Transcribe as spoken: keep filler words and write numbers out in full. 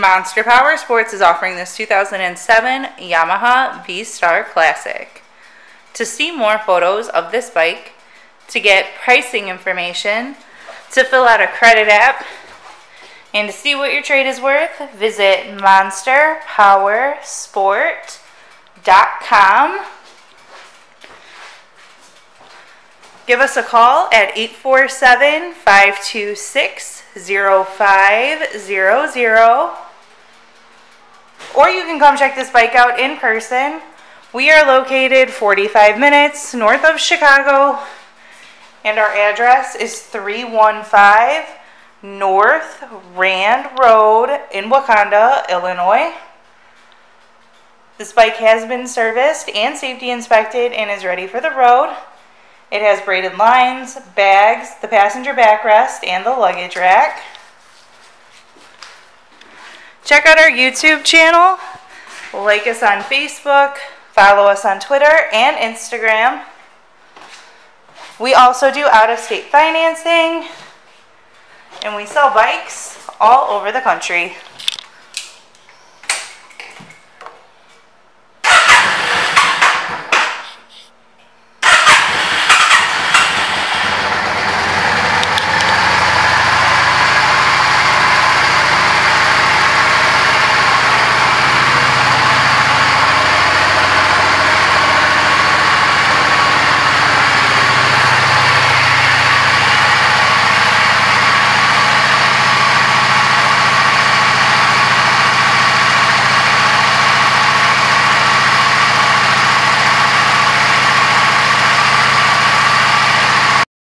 Monster Powersports is offering this two thousand seven Yamaha V-Star Classic. To see more photos of this bike, to get pricing information, to fill out a credit app, and to see what your trade is worth, visit monster powersport dot com. Give us a call at eight four seven, five two six, zero five zero zero. Or you can come check this bike out in person. We are located forty-five minutes north of Chicago, and our address is three one five North Rand Road in Wauconda, Illinois. This bike has been serviced and safety inspected and is ready for the road. It has braided lines, bags, the passenger backrest, and the luggage rack. Check out our YouTube channel, like us on Facebook, follow us on Twitter and Instagram. We also do out-of-state financing, and we sell bikes all over the country.